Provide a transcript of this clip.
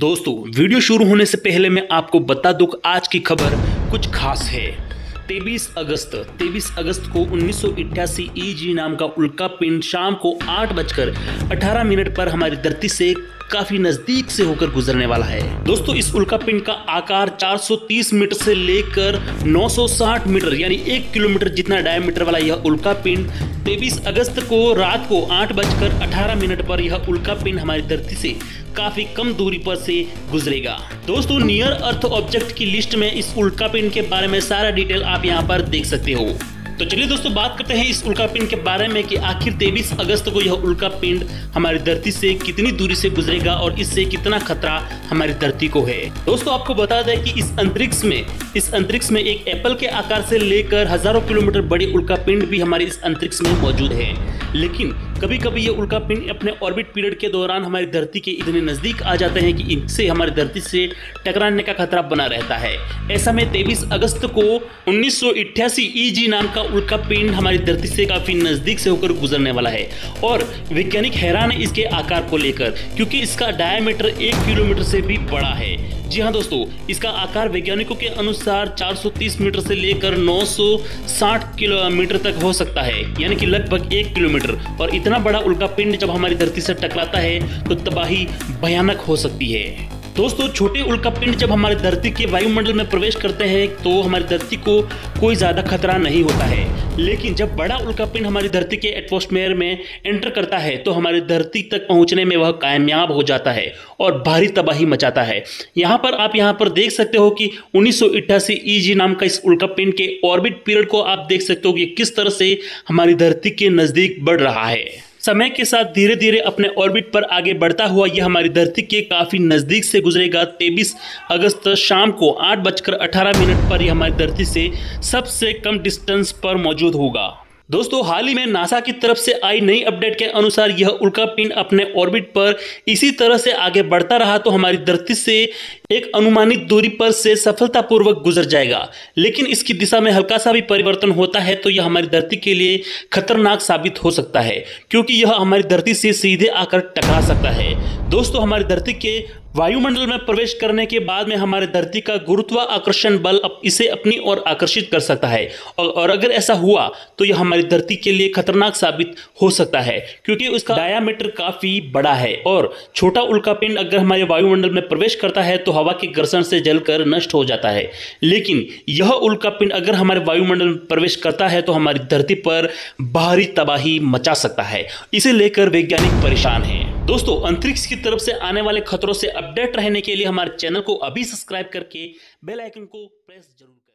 दोस्तों वीडियो शुरू होने से पहले मैं आपको बता दूं कि आज की खबर कुछ खास है। 23 अगस्त को 1988 EG नाम का उल्कापिंड शाम को 8:18 पर हमारी धरती से काफी नजदीक से होकर गुजरने वाला है। दोस्तों इस उल्कापिंड का आकार 430 मीटर से लेकर 960 मीटर यानी 1 किलोमीटर जितना डायमीटर वाला यह उल्कापिंड 23 अगस्त को रात को 8:18 पर यह उल्कापिंड हमारी धरती से काफी कम दूरी पर से गुजरेगा। दोस्तों नियर अर्थ ऑब्जेक्ट की लिस्ट में इस उल्कापिंड के बारे में सारा डिटेल आप यहाँ पर देख सकते हो। तो चलिए दोस्तों बात करते हैं इस उल्कापिंड के बारे में कि आखिर 23 अगस्त को यह उल्कापिंड हमारी धरती से कितनी दूरी से गुजरेगा और इससे कितना खतरा हमारी धरती को है। दोस्तों आपको बता दें कि इस अंतरिक्ष में एक एप्पल के आकार से लेकर हजारों किलोमीटर बड़े उल्कापिंड भी हमारे इस अंतरिक्ष में मौजूद है, लेकिन कभी कभी ये उल्कापिंड अपने ऑर्बिट पीरियड के दौरान हमारी धरती के इतने नजदीक आ जाते हैं कि इनसे हमारी धरती से टकराने का खतरा बना रहता है। ऐसा में 23 अगस्त को 1988 EG नाम का उल्कापिंड हमारी धरती से काफी नजदीक से होकर गुजरने वाला है और वैज्ञानिक हैरान है इसके आकार को लेकर, क्योंकि इसका डायमीटर 1 किलोमीटर से भी बड़ा है। जी हाँ दोस्तों, इसका आकार वैज्ञानिकों के अनुसार 430 मीटर से लेकर 960 किलोमीटर तक हो सकता है, यानी कि लगभग 1 किलोमीटर। और इतना बड़ा उल्कापिंड जब हमारी धरती से टकराता है तो तबाही भयानक हो सकती है। दोस्तों छोटे उल्कापिंड जब हमारी धरती के वायुमंडल में प्रवेश करते हैं तो हमारी धरती को कोई ज़्यादा खतरा नहीं होता है, लेकिन जब बड़ा उल्कापिंड हमारी धरती के एटमॉस्फेयर में एंटर करता है तो हमारी धरती तक पहुंचने में वह कामयाब हो जाता है और भारी तबाही मचाता है। यहाँ पर आप देख सकते हो कि 1988 EG नाम का इस उल्कापिंड के ऑर्बिट पीरियड को आप देख सकते हो कि किस तरह से हमारी धरती के नज़दीक बढ़ रहा है। समय के साथ धीरे धीरे अपने ऑर्बिट पर आगे बढ़ता हुआ यह हमारी धरती के काफ़ी नज़दीक से गुजरेगा। 23 अगस्त शाम को 8:18 पर यह हमारी धरती से सबसे कम डिस्टेंस पर मौजूद होगा। दोस्तों हाल ही में नासा की तरफ से आई नई अपडेट के अनुसार यह उल्कापिंड अपने ऑर्बिट पर इसी तरह से आगे बढ़ता रहा तो हमारी धरती से एक अनुमानित दूरी पर से सफलतापूर्वक गुजर जाएगा, लेकिन इसकी दिशा में हल्का सा भी परिवर्तन होता है तो यह हमारी धरती के लिए खतरनाक साबित हो सकता है, क्योंकि यह हमारी धरती से सीधे आकर टकरा सकता है। दोस्तों हमारी धरती के वायुमंडल में प्रवेश करने के बाद में हमारे धरती का गुरुत्वाकर्षण बल इसे अपनी ओर आकर्षित कर सकता है और अगर ऐसा हुआ तो यह हमारी धरती के लिए खतरनाक साबित हो सकता है, क्योंकि उसका डायामीटर काफ़ी बड़ा है और छोटा उल्कापिंड अगर हमारे वायुमंडल में प्रवेश करता है तो हवा के घर्षण से जलकर नष्ट हो जाता है। लेकिन यह उल्कापिंड अगर हमारे वायुमंडल में प्रवेश करता है तो हमारी धरती पर भारी तबाही मचा सकता है, इसे लेकर वैज्ञानिक परेशान हैं। दोस्तों अंतरिक्ष की तरफ से आने वाले खतरों से अपडेट रहने के लिए हमारे चैनल को अभी सब्सक्राइब करके बेल आइकन को प्रेस जरूर करें।